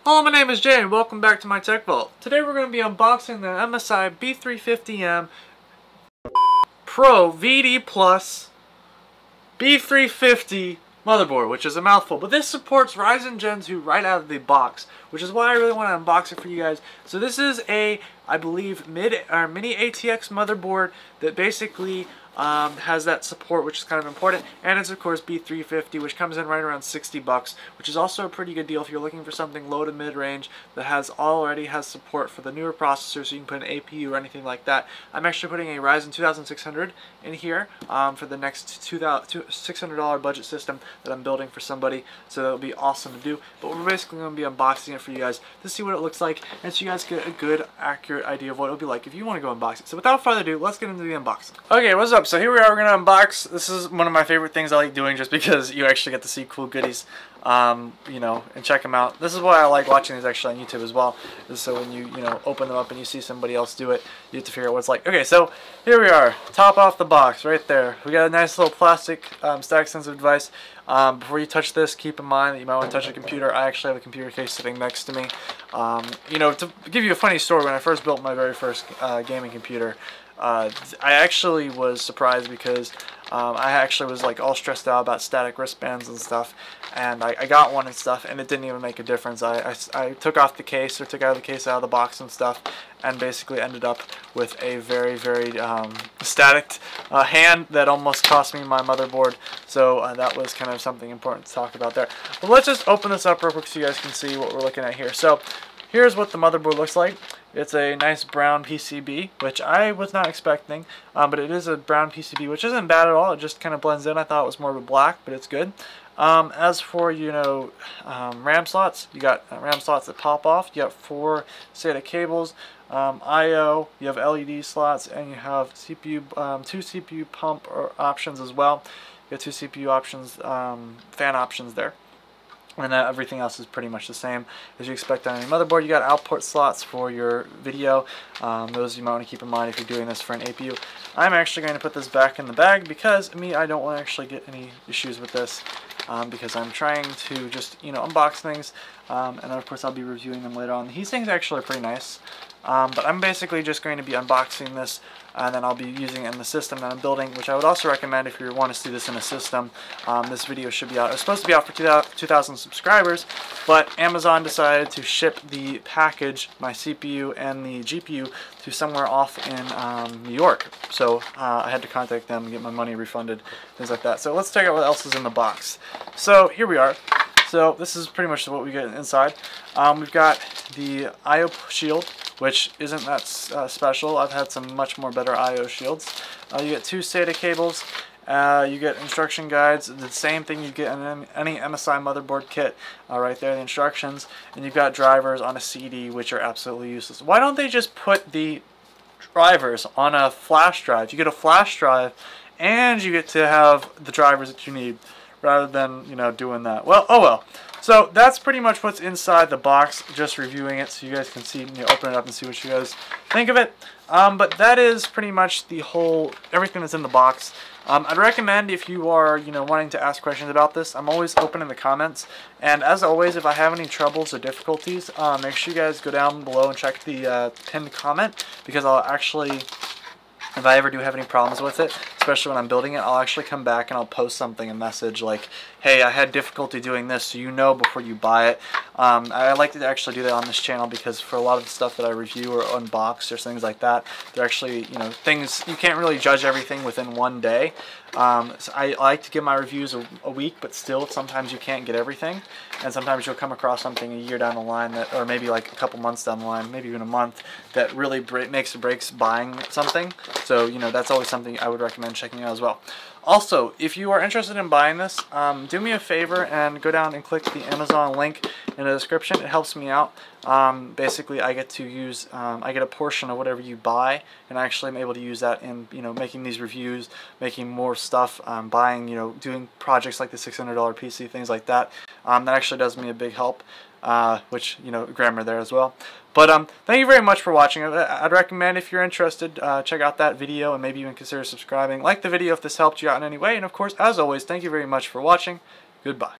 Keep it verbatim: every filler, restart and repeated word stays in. Hello, my name is Jay and welcome back to my Tech Vault. Today we're going to be unboxing the M S I B three fifty M Pro V D Plus B three fifty motherboard, which is a mouthful, but this supports Ryzen Gen two right out of the box, which is why I really want to unbox it for you guys. So this is a, I believe, mid or mini A T X motherboard that basically Um, has that support, which is kind of important, and it's of course B three fifty, which comes in right around sixty bucks, which is also a pretty good deal if you're looking for something low to mid-range that has already has support for the newer processors, so you can put an A P U or anything like that. I'm actually putting a Ryzen twenty-six hundred in here um, for the next two thousand six hundred dollar budget system that I'm building for somebody, so that'll be awesome to do. But we're basically going to be unboxing it for you guys to see what it looks like, and so you guys get a good, accurate idea of what it'll be like if you want to go unbox it. So without further ado, let's get into the unboxing. Okay, what's up? So here we are, we're going to unbox. This is one of my favorite things I like doing just because you actually get to see cool goodies, um, you know, and check them out. This is why I like watching these actually on YouTube as well, is so when you, you know, open them up and you see somebody else do it, you have to figure out what it's like. Okay, so here we are, top off the box right there. We got a nice little plastic um, static sensitive device. Um, before you touch this, keep in mind that you might want to touch a computer. I actually have a computer case sitting next to me. Um, you know, to give you a funny story, when I first built my very first uh, gaming computer, Uh, I actually was surprised because um, I actually was like all stressed out about static wristbands and stuff, and I, I got one and stuff, and it didn't even make a difference. I, I, I took off the case or took out of the case out of the box and stuff, and basically ended up with a very, very um, static uh, hand that almost cost me my motherboard. So uh, that was kind of something important to talk about there. But let's just open this up real quick so you guys can see what we're looking at here. So here's what the motherboard looks like. It's a nice brown P C B, which I was not expecting, um, but it is a brown P C B, which isn't bad at all. It just kind of blends in. I thought it was more of a black, but it's good. Um, as for, you know, um, RAM slots, you got uh, RAM slots that pop off. You got four SATA cables, um, I O, you have L E D slots, and you have C P U, um, two C P U pump or options as well. You got two C P U options, um, fan options there. And uh, everything else is pretty much the same as you expect on any motherboard. You got output slots for your video. Um, those you might want to keep in mind if you're doing this for an A P U. I'm actually going to put this back in the bag because me, I don't want to actually get any issues with this um, because I'm trying to just, you know, unbox things. Um, and then of course I'll be reviewing them later on. These things actually are pretty nice. Um, but I'm basically just going to be unboxing this, and then I'll be using it in the system that I'm building, which I would also recommend if you want to see this in a system. Um, this video should be out. It was supposed to be out for two thousand subscribers, but Amazon decided to ship the package, my C P U and the G P U, to somewhere off in um, New York. So uh, I had to contact them and get my money refunded, things like that. So let's check out what else is in the box. So here we are. So this is pretty much what we get inside. Um, we've got the I O shield, which isn't that uh, special. I've had some much more better I O shields. Uh, you get two SATA cables. Uh, you get instruction guides, the same thing you get in any M S I motherboard kit, uh, right there, the instructions. And you've got drivers on a C D, which are absolutely useless. Why don't they just put the drivers on a flash drive? You get a flash drive, and you get to have the drivers that you need, rather than, you know, doing that. Well, oh well. So that's pretty much what's inside the box, just reviewing it so you guys can see, you know, open it up and see what you guys think of it. Um, but that is pretty much the whole, everything that's in the box. Um, I'd recommend if you are, you know, wanting to ask questions about this, I'm always open in the comments. And as always, if I have any troubles or difficulties, uh, make sure you guys go down below and check the uh, pinned comment, because I'll actually, if I ever do have any problems with it, especially when I'm building it, I'll actually come back and I'll post something, a message like, hey, I had difficulty doing this, so you know before you buy it. Um, I like to actually do that on this channel because for a lot of the stuff that I review or unbox or things like that, they're actually, you know, things, you can't really judge everything within one day. Um, so I, I like to give my reviews a, a week, but still, sometimes you can't get everything. And sometimes you'll come across something a year down the line, that, or maybe like a couple months down the line, maybe even a month, that really break, makes or breaks buying something. So, you know, that's always something I would recommend checking out as well. Also, if you are interested in buying this, um, do me a favor and go down and click the Amazon link in the description. It helps me out. Um, basically, I get to use, um, I get a portion of whatever you buy, and I actually am able to use that in, you know, making these reviews, making more stuff, um, buying, you know, doing projects like the six hundred dollar P C, things like that. Um, that actually does me a big help. Uh, which, you know, grammar there as well. But um, thank you very much for watching. I'd recommend if you're interested, uh, check out that video and maybe even consider subscribing. Like the video if this helped you out in any way. And of course, as always, thank you very much for watching. Goodbye.